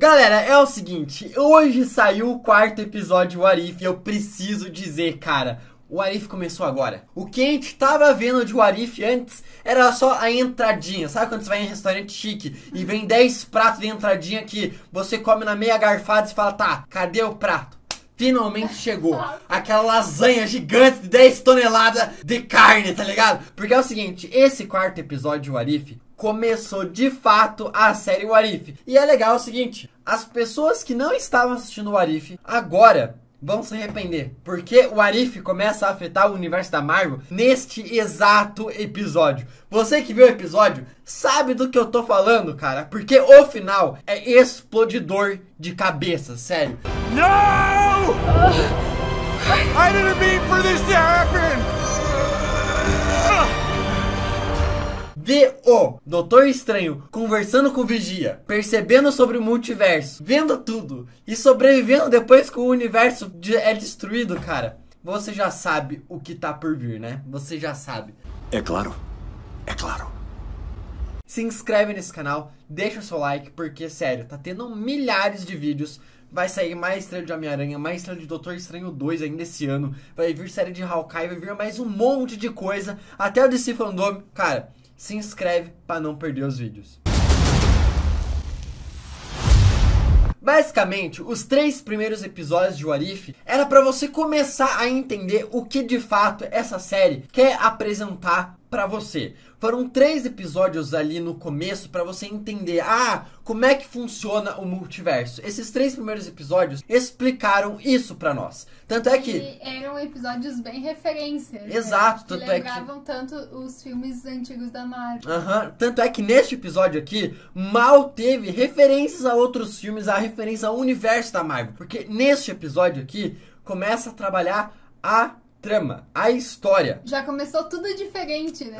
Galera, é o seguinte, hoje saiu o quarto episódio do What If, eu preciso dizer, cara, o What If começou agora. O que a gente tava vendo de What If antes era só a entradinha. Sabe quando você vai em um restaurante chique e vem 10 pratos de entradinha que você come na meia garfada e fala, tá, cadê o prato? Finalmente chegou aquela lasanha gigante de 10 toneladas de carne, tá ligado? Porque é o seguinte, esse quarto episódio de What If começou de fato a série What If. E é legal o seguinte, as pessoas que não estavam assistindo What If agora vão se arrepender, porque o What If começa a afetar o universo da Marvel neste exato episódio. Você que viu o episódio sabe do que eu tô falando, cara, porque o final é explodidor de cabeça, sério. Não! I didn't mean for this to happen! Ver o Doutor Estranho conversando com o Vigia, percebendo sobre o multiverso, vendo tudo e sobrevivendo depois que o universo é destruído, cara. Você já sabe o que tá por vir, né? Você já sabe. É claro, é claro. Se inscreve nesse canal, deixa o seu like, porque sério, tá tendo milhares de vídeos. Vai sair mais estreia de Homem-Aranha, mais estreia de Doutor Estranho 2 ainda esse ano. Vai vir série de Hawkeye, vai vir mais um monte de coisa. Até o DC Fandom, cara. Se inscreve para não perder os vídeos. Basicamente, os 3 primeiros episódios de What If era para você começar a entender o que de fato essa série quer apresentar para você. Foram 3 episódios ali no começo para você entender, ah, como é que funciona o multiverso. Esses 3 primeiros episódios explicaram isso para nós. Tanto é que eram episódios bem referências. Exato, né? Que lembravam tanto os filmes antigos da Marvel. Tanto é que neste episódio aqui mal teve referências a outros filmes, a referência ao universo da Marvel, porque neste episódio aqui começa a trabalhar a trama, a história. Já começou tudo diferente, né?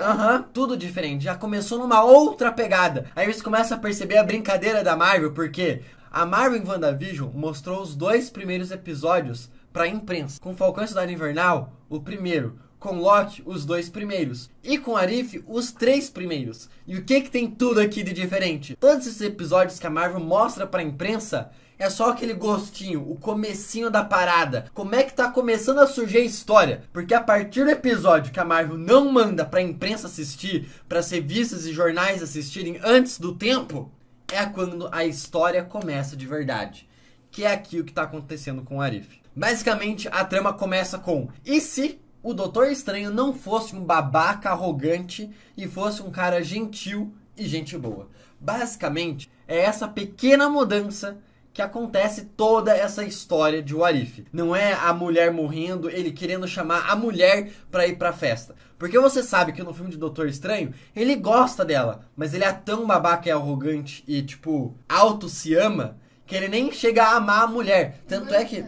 Tudo diferente. Já começou numa outra pegada. Aí você começa a perceber a brincadeira da Marvel, porque a Marvel em WandaVision mostrou os 2 primeiros episódios pra imprensa. Com Falcão e Soldado Invernal, o primeiro. Com Loki, os 2 primeiros. E com What If, os 3 primeiros. E o que que tem tudo aqui de diferente? Todos esses episódios que a Marvel mostra pra imprensa é só aquele gostinho, o comecinho da parada. Como é que tá começando a surgir a história? Porque a partir do episódio que a Marvel não manda pra imprensa assistir, para revistas e jornais assistirem antes do tempo, é quando a história começa de verdade. Que é aqui o que tá acontecendo com What If. Basicamente, a trama começa com: e se o Doutor Estranho não fosse um babaca arrogante e fosse um cara gentil e gente boa? Basicamente, é essa pequena mudança que acontece toda essa história de What If. Não é a mulher morrendo, ele querendo chamar a mulher pra ir pra festa. Porque você sabe que no filme de Doutor Estranho, ele gosta dela, mas ele é tão babaca e arrogante e, tipo, alto se ama, que ele nem chega a amar a mulher. Tanto é que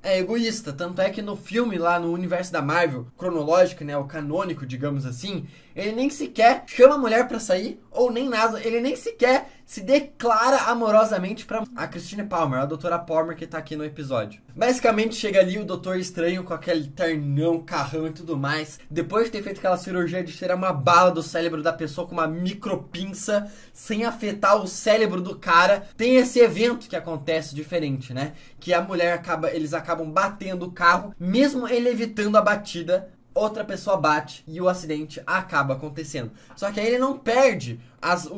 é egoísta, tanto é que no filme lá no universo da Marvel, cronológico, né, o canônico, digamos assim, ele nem sequer chama a mulher pra sair, ou nem nada, ele nem sequer se declara amorosamente pra a Christine Palmer, a doutora Palmer que tá aqui no episódio. Basicamente chega ali o Doutor Estranho com aquele ternão, carrão e tudo mais, depois de ter feito aquela cirurgia de tirar uma bala do cérebro da pessoa com uma micropinça, sem afetar o cérebro do cara, tem esse evento que acontece diferente, né, que a mulher acaba, eles acabam batendo o carro, mesmo ele evitando a batida, outra pessoa bate e o acidente acaba acontecendo. Só que aí ele não perde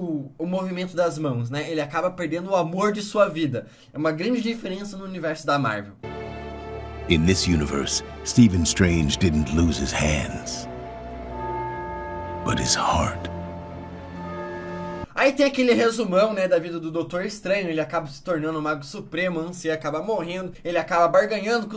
o movimento das mãos, né? Ele acaba perdendo o amor de sua vida. É uma grande diferença no universo da Marvel. In this universe, Stephen Strange didn't lose his hands, but his heart. Aí tem aquele resumão, né, da vida do Doutor Estranho. Ele acaba se tornando o Mago Supremo, ancião, acaba morrendo, ele acaba barganhando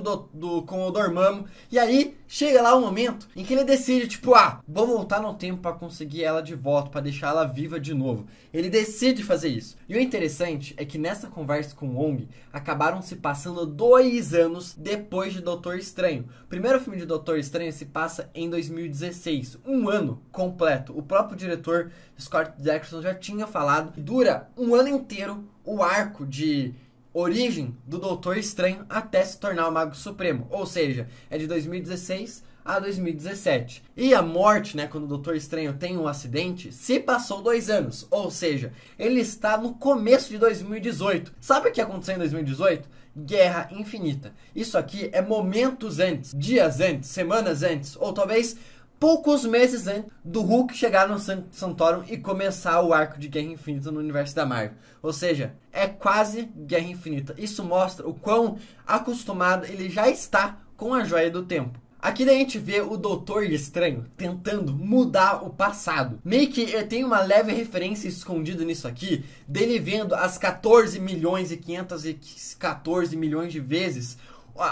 com o Dormammu. E aí chega lá o momento em que ele decide, tipo, ah, vou voltar no tempo pra conseguir ela de volta, pra deixar ela viva de novo. Ele decide fazer isso. E o interessante é que nessa conversa com o Wong, acabaram se passando 2 anos depois de Doutor Estranho. O primeiro filme de Doutor Estranho se passa em 2016, um ano completo. O próprio diretor, Scott Derrickson, já tinha falado, dura um ano inteiro o arco de origem do Doutor Estranho até se tornar o Mago Supremo, ou seja, é de 2016 a 2017. E a morte, né, quando o Doutor Estranho tem um acidente, se passou 2 anos, ou seja, ele está no começo de 2018. Sabe o que aconteceu em 2018? Guerra Infinita. Isso aqui é momentos antes, dias antes, semanas antes, ou talvez poucos meses antes do Hulk chegar no Sanctum Sanctorum e começar o arco de Guerra Infinita no universo da Marvel. Ou seja, é quase Guerra Infinita. Isso mostra o quão acostumado ele já está com a Joia do Tempo. Aqui daí a gente vê o Doutor Estranho tentando mudar o passado. Meio que tem uma leve referência escondida nisso aqui, dele vendo as 14.514 milhões de vezes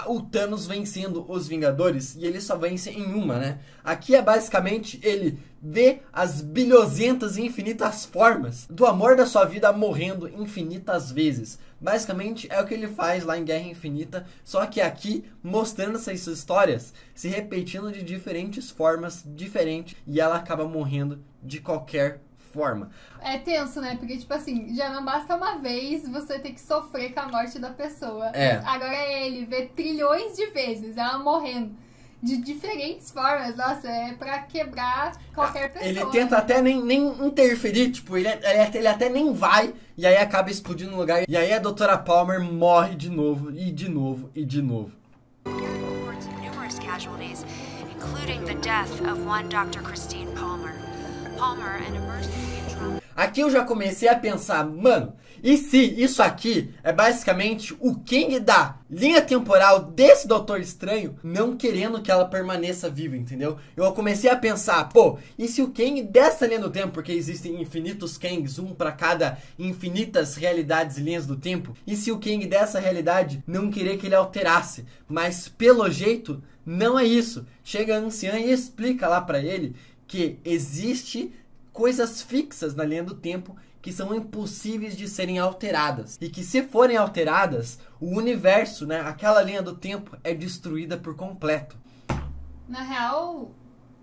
o Thanos vencendo os Vingadores, e ele só vence em uma, né? Aqui é basicamente ele vê as bilhozentas e infinitas formas do amor da sua vida morrendo infinitas vezes. Basicamente é o que ele faz lá em Guerra Infinita, só que aqui mostrando essas histórias se repetindo de diferentes formas, diferente, e ela acaba morrendo de qualquer forma. É tenso, né? Porque, tipo assim, já não basta uma vez você ter que sofrer com a morte da pessoa. É. Agora ele vê trilhões de vezes ela morrendo de diferentes formas. Nossa, é pra quebrar qualquer pessoa. Ele tenta, né, até nem interferir, tipo, ele até nem vai, e aí acaba explodindo no lugar. E aí a Doutora Palmer morre de novo, e de novo, e de novo. Reports of numerous casualties, including the death of one Dr. Christine Palmer. Aqui eu já comecei a pensar, mano, e se isso aqui é basicamente o Kang da linha temporal desse Doutor Estranho não querendo que ela permaneça viva, entendeu? Eu comecei a pensar, pô, e se o Kang dessa linha do tempo, porque existem infinitos Kangs, um pra cada infinitas realidades e linhas do tempo, e se o Kang dessa realidade não querer que ele alterasse, mas pelo jeito não é isso. Chega a anciã e explica lá pra ele que existe coisas fixas na linha do tempo que são impossíveis de serem alteradas, e que se forem alteradas, o universo, né, aquela linha do tempo é destruída por completo. Na real,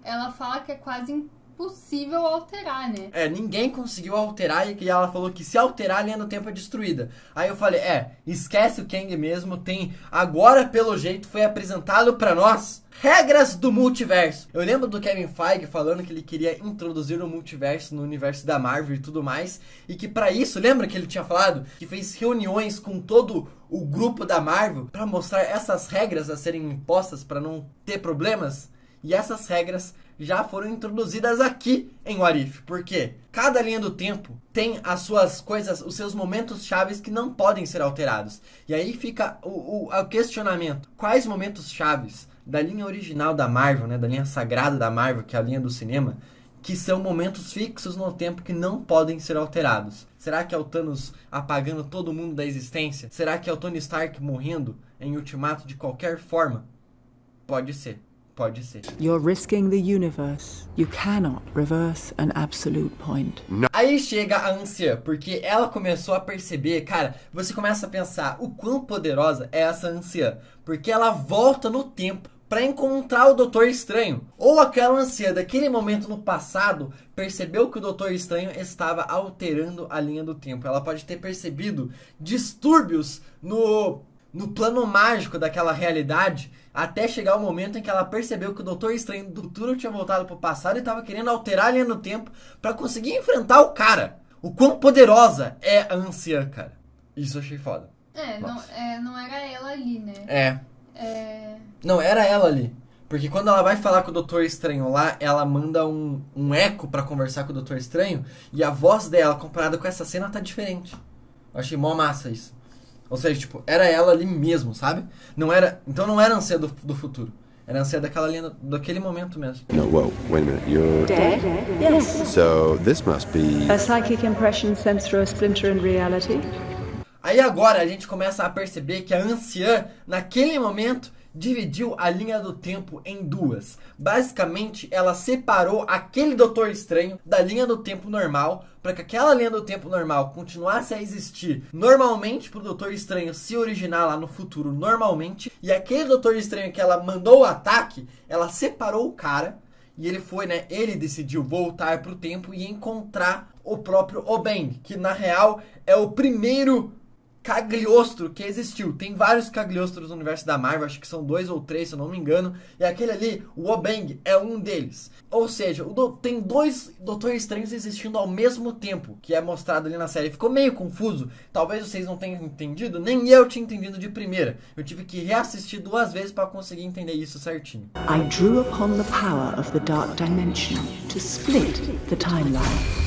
ela fala que é quase impossível alterar, né? É, ninguém conseguiu alterar, e que ela falou que se alterar a linha do tempo é destruída. Aí eu falei, esquece o Kang mesmo, tem, agora pelo jeito foi apresentado pra nós regras do multiverso. Eu lembro do Kevin Feige falando que ele queria introduzir o multiverso no universo da Marvel e tudo mais, e que pra isso, lembra que ele tinha falado que fez reuniões com todo o grupo da Marvel pra mostrar essas regras a serem impostas pra não ter problemas? E essas regras já foram introduzidas aqui em What If, porque cada linha do tempo tem as suas coisas, os seus momentos chaves que não podem ser alterados. E aí fica o questionamento, quais momentos chaves da linha original da Marvel, né, da linha sagrada da Marvel, que é a linha do cinema, que são momentos fixos no tempo que não podem ser alterados? Será que é o Thanos apagando todo mundo da existência? Será que é o Tony Stark morrendo em Ultimato de qualquer forma? Pode ser, pode ser. You're risking the universe. You cannot reverse an absolute point. Aí chega a anciã, porque ela começou a perceber, cara, você começa a pensar o quão poderosa é essa anciã, porque ela volta no tempo para encontrar o Doutor Estranho. Ou aquela anciã daquele momento no passado percebeu que o Doutor Estranho estava alterando a linha do tempo. Ela pode ter percebido distúrbios no plano mágico daquela realidade, até chegar o momento em que ela percebeu que o Doutor Estranho do futuro tinha voltado pro passado e estava querendo alterar a linha do tempo para conseguir enfrentar o cara. O quão poderosa é a anciã, cara. Isso eu achei foda. Não era ela ali, né? Não, era ela ali. Porque quando ela vai falar com o Doutor Estranho lá, ela manda um eco pra conversar com o Doutor Estranho, e a voz dela, comparada com essa cena, tá diferente. Eu achei mó massa isso. Ou seja, tipo, era ela ali mesmo, sabe? Não era, então não era a anciã do futuro. Era a anciã daquela linha, daquele momento mesmo. No, whoa, wait a minute, you're... Dead? Yes. So, this must be... A psychic impression sensed through a splinter in reality. Aí agora a gente começa a perceber que a anciã, naquele momento, dividiu a linha do tempo em duas. Basicamente, ela separou aquele Doutor Estranho da linha do tempo normal, para que aquela linha do tempo normal continuasse a existir normalmente, pro Doutor Estranho se originar lá no futuro normalmente. E aquele Doutor Estranho que ela mandou o ataque, ela separou o cara, e ele foi, né, ele decidiu voltar pro tempo e encontrar o próprio O-Bang, que na real é o primeiro Cagliostro que existiu. Tem vários Cagliostros no universo da Marvel, acho que são 2 ou 3, se eu não me engano. E aquele ali, o Obeng, é um deles. Ou seja, tem 2 Doutor Estranhos existindo ao mesmo tempo, que é mostrado ali na série. Ficou meio confuso, talvez vocês não tenham entendido, nem eu tinha entendido de primeira. Eu tive que reassistir 2 vezes para conseguir entender isso certinho. I drew upon the power of the dark dimension to split the timeline.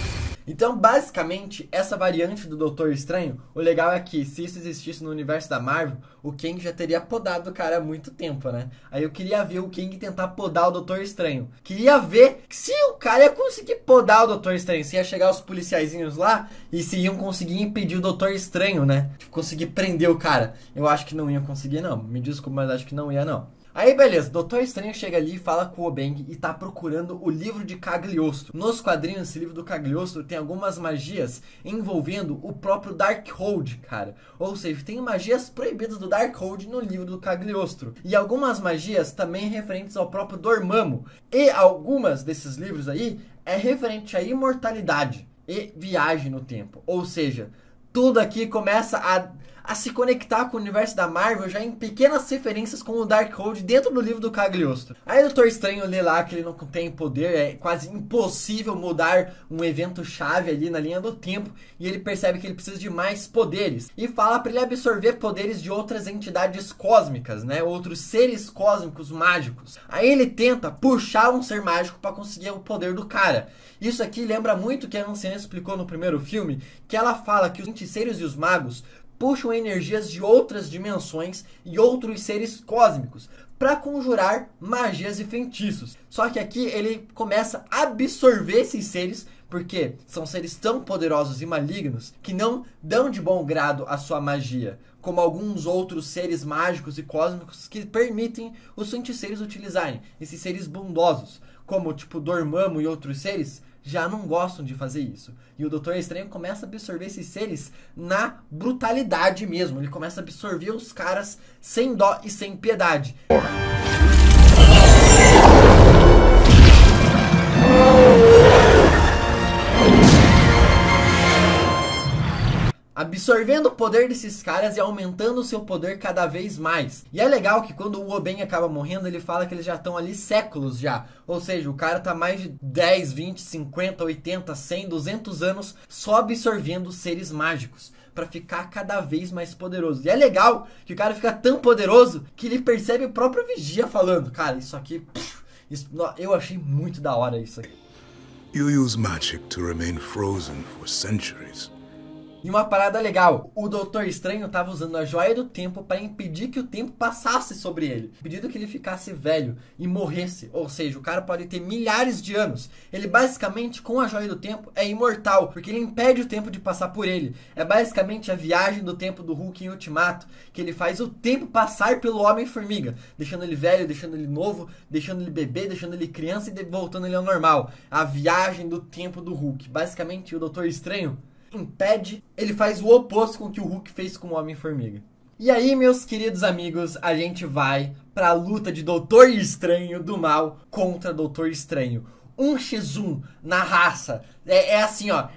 Então, basicamente, essa variante do Doutor Estranho, o legal é que, se isso existisse no universo da Marvel, o Kang já teria podado o cara há muito tempo, né? Aí eu queria ver o Kang tentar podar o Doutor Estranho. Queria ver se o cara ia conseguir podar o Doutor Estranho, se ia chegar os policiaizinhos lá e se iam conseguir impedir o Doutor Estranho, né? Tipo, conseguir prender o cara. Eu acho que não iam conseguir, não. Me desculpa, mas acho que não ia, não. Aí beleza, Doutor Estranho chega ali e fala com o Obeng e tá procurando o livro de Cagliostro. Nos quadrinhos, esse livro do Cagliostro tem algumas magias envolvendo o próprio Darkhold, cara. Ou seja, tem magias proibidas do Darkhold no livro do Cagliostro. E algumas magias também referentes ao próprio Dormammu. E algumas desses livros aí é referente à imortalidade e viagem no tempo. Ou seja, tudo aqui começa a se conectar com o universo da Marvel já em pequenas referências com o Darkhold dentro do livro do Cagliostro. Aí o Doutor Estranho lê lá que ele não tem poder, é quase impossível mudar um evento-chave ali na linha do tempo, e ele percebe que ele precisa de mais poderes, e fala pra ele absorver poderes de outras entidades cósmicas, né, outros seres cósmicos mágicos. Aí ele tenta puxar um ser mágico pra conseguir o poder do cara. Isso aqui lembra muito o que a anciã explicou no primeiro filme, que ela fala que os feiticeiros e os magos puxam energias de outras dimensões e outros seres cósmicos para conjurar magias e feitiços. Só que aqui ele começa a absorver esses seres, porque são seres tão poderosos e malignos que não dão de bom grado a sua magia, como alguns outros seres mágicos e cósmicos que permitem os feiticeiros utilizarem. Esses seres bondosos, como tipo Dormammu e outros seres, já não gostam de fazer isso. E o Doutor Estranho começa a absorver esses seres na brutalidade mesmo. Ele começa a absorver os caras sem dó e sem piedade. Absorvendo o poder desses caras e aumentando o seu poder cada vez mais. E é legal que quando o Obeng acaba morrendo, ele fala que eles já estão ali séculos já. Ou seja, o cara tá mais de 10, 20, 50, 80, 100, 200 anos só absorvendo seres mágicos pra ficar cada vez mais poderoso. E é legal que o cara fica tão poderoso que ele percebe o próprio Vigia falando: cara, isso aqui... eu achei muito da hora isso aqui. You use magic to remain frozen for centuries. E uma parada legal, o Doutor Estranho estava usando a joia do tempo para impedir que o tempo passasse sobre ele, impedindo que ele ficasse velho e morresse. Ou seja, o cara pode ter milhares de anos. Ele basicamente, com a joia do tempo, é imortal, porque ele impede o tempo de passar por ele. É basicamente a viagem do tempo do Hulk em Ultimato, que ele faz o tempo passar pelo Homem-Formiga, deixando ele velho, deixando ele novo, deixando ele bebê, deixando ele criança e voltando ele ao normal. A viagem do tempo do Hulk. Basicamente, o Doutor Estranho impede, ele faz o oposto com o que o Hulk fez com o Homem-Formiga. E aí, meus queridos amigos, a gente vai pra luta de Doutor Estranho do Mal contra Doutor Estranho. 1x1 na raça. É assim, ó,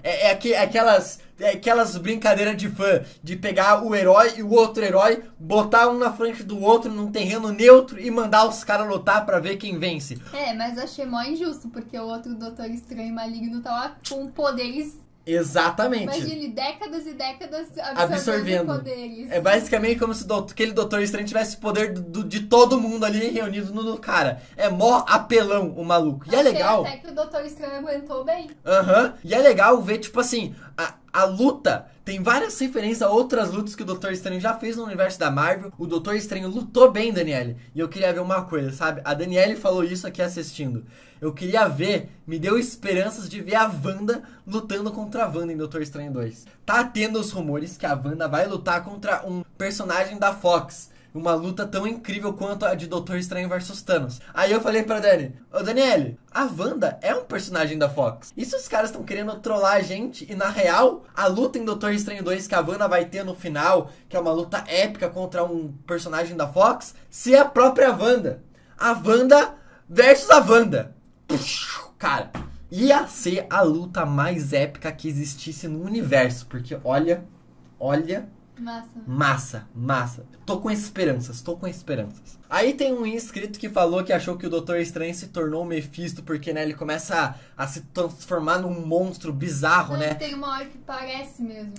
aquelas brincadeiras de fã, de pegar o herói e o outro herói, botar um na frente do outro num terreno neutro e mandar os caras lutar pra ver quem vence. É, mas achei mó injusto, porque o outro Doutor Estranho maligno tá lá com poderes... Exatamente. Imagine décadas e décadas absorvendo poderes. É basicamente como se aquele Doutor Estranho tivesse o poder de todo mundo ali reunido no cara. É mó apelão o maluco. E achei, é legal, até que o Doutor Estranho aguentou bem. Aham. E é legal ver, tipo assim, a luta tem várias referências a outras lutas que o Doutor Estranho já fez no universo da Marvel. O Doutor Estranho lutou bem, Daniele. E eu queria ver uma coisa, sabe? A Daniele falou isso aqui assistindo. Eu queria ver, me deu esperanças de ver a Wanda lutando contra a Wanda em Doutor Estranho 2. Tá tendo os rumores que a Wanda vai lutar contra um personagem da Fox. Uma luta tão incrível quanto a de Doutor Estranho vs Thanos. Aí eu falei pra Dani: ô Daniele, a Wanda é um personagem da Fox. E se os caras estão querendo trollar a gente? E na real, a luta em Doutor Estranho 2 que a Wanda vai ter no final, que é uma luta épica contra um personagem da Fox, se é a própria Wanda. A Wanda versus a Wanda. Cara, ia ser a luta mais épica que existisse no universo. Porque olha, olha... Massa. Tô com esperanças. Aí tem um inscrito que falou que achou que o Doutor Estranho se tornou o Mephisto, porque, né, ele começa a se transformar num monstro bizarro, né? Tem uma hora que parece mesmo.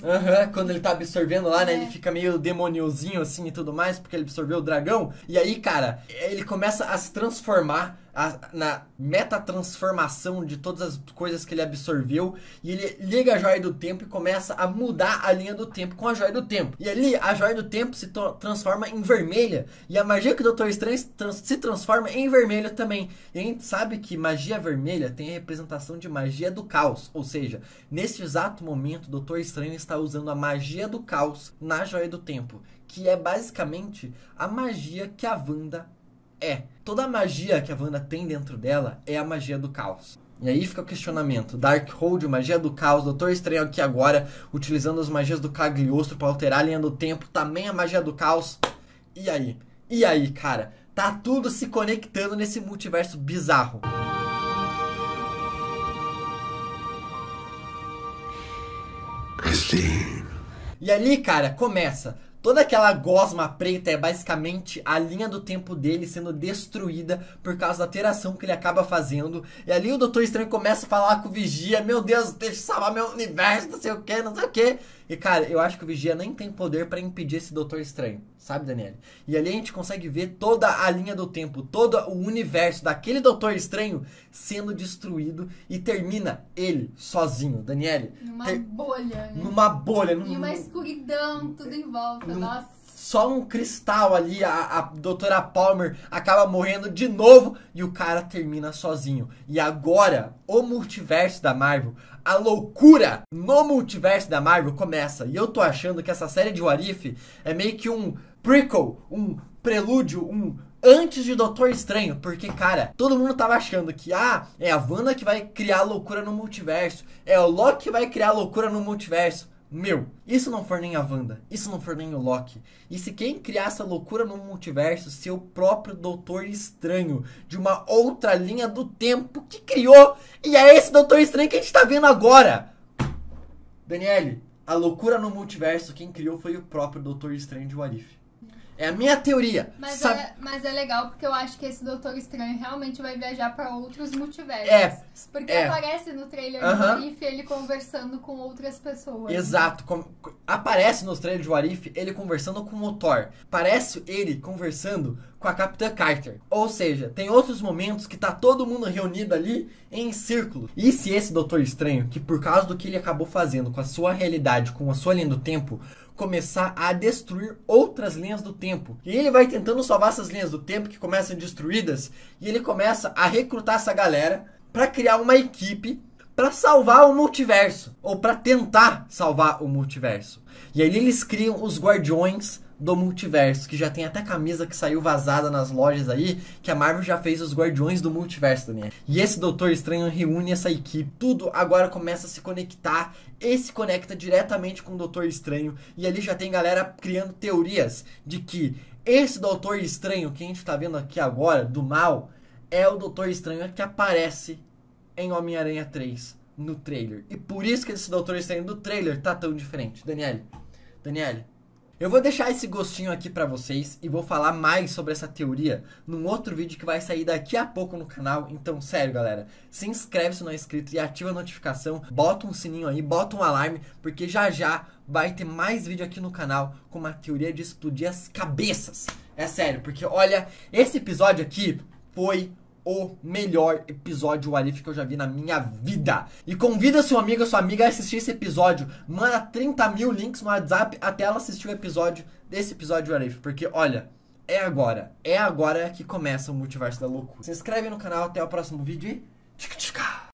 Quando ele tá absorvendo lá, né, ele fica meio demoniozinho, assim, e tudo mais, porque ele absorveu o dragão. E aí, cara, ele começa a se transformar, na metatransformação de todas as coisas que ele absorveu. E ele liga a joia do tempo e começa a mudar a linha do tempo com a joia do tempo. E ali a joia do tempo se transforma em vermelha. E a magia que o Doutor Estranho se transforma em vermelho também. E a gente sabe que magia vermelha tem a representação de magia do caos. Ou seja, nesse exato momento o Doutor Estranho está usando a magia do caos na joia do tempo, que é basicamente a magia que a Wanda é. Toda a magia que a Wanda tem dentro dela é a magia do caos. E aí fica o questionamento. Darkhold, magia do caos. Doutor Estranho aqui agora, utilizando as magias do Cagliostro para alterar a linha do tempo. Também a magia do caos. E aí? E aí, cara? Tá tudo se conectando nesse multiverso bizarro. Christine. E ali, cara, começa... Toda aquela gosma preta é basicamente a linha do tempo dele sendo destruída por causa da alteração que ele acaba fazendo. E ali o Doutor Estranho começa a falar com o Vigia. Meu Deus, deixa eu salvar meu universo, não sei o que. E cara, eu acho que o Vigia nem tem poder pra impedir esse Doutor Estranho, sabe, Daniel? E ali a gente consegue ver toda a linha do tempo, todo o universo daquele Doutor Estranho sendo destruído. E termina ele sozinho, Daniel. Numa bolha, né? E uma escuridão, tudo em volta. Só um cristal ali, a doutora Palmer acaba morrendo de novo e o cara termina sozinho. E agora, o multiverso da Marvel, a loucura no multiverso da Marvel começa. E eu tô achando que essa série de What If é meio que um prequel, um prelúdio, um... antes de Doutor Estranho, porque, cara, todo mundo tava achando que, é a Wanda que vai criar loucura no multiverso, é o Loki que vai criar loucura no multiverso. Meu, isso não for nem a Wanda, isso não for nem o Loki. E se quem criar essa loucura no multiverso ser o próprio Doutor Estranho, de uma outra linha do tempo que criou, e é esse Doutor Estranho que a gente tá vendo agora. Daniele, a loucura no multiverso, quem criou foi o próprio Doutor Estranho de What If. É a minha teoria. Mas é legal, porque eu acho que esse Doutor Estranho realmente vai viajar pra outros multiversos. Porque aparece no trailer de What If ele conversando com outras pessoas. Exato. Né? Aparece nos trailers de What If ele conversando com o Thor. Parece ele conversando com a Capitã Carter. Ou seja, tem outros momentos que tá todo mundo reunido ali em círculo. E se esse Doutor Estranho, que por causa do que ele acabou fazendo com a sua realidade, com a sua linha do tempo... começar a destruir outras linhas do tempo. E ele vai tentando salvar essas linhas do tempo que começam destruídas. E ele começa a recrutar essa galera para criar uma equipe para salvar o multiverso. Ou para tentar salvar o multiverso. E aí eles criam os Guardiões do Multiverso, que já tem até camisa que saiu vazada nas lojas aí, que a Marvel já fez os Guardiões do Multiverso também. E esse Doutor Estranho reúne essa equipe, tudo agora começa a se conectar, e se conecta diretamente com o Doutor Estranho, e ali já tem galera criando teorias de que esse Doutor Estranho que a gente tá vendo aqui agora, do mal, é o Doutor Estranho que aparece em Homem-Aranha 3, no trailer. E por isso que esse Doutor Estranho do trailer tá tão diferente. Daniele, eu vou deixar esse gostinho aqui pra vocês e vou falar mais sobre essa teoria num outro vídeo que vai sair daqui a pouco no canal. Então, sério, galera, se inscreve se não é inscrito e ativa a notificação, bota um sininho aí, bota um alarme, porque já já vai ter mais vídeo aqui no canal com uma teoria de explodir as cabeças. É sério, porque olha, esse episódio aqui foi... o melhor episódio What If que eu já vi na minha vida. E convida seu amigo ou sua amiga a assistir esse episódio. Manda 30 mil links no WhatsApp até ela assistir o episódio desse episódio What If. Porque, olha, é agora. É agora que começa o Multiverso da Loucura. Se inscreve no canal, até o próximo vídeo e...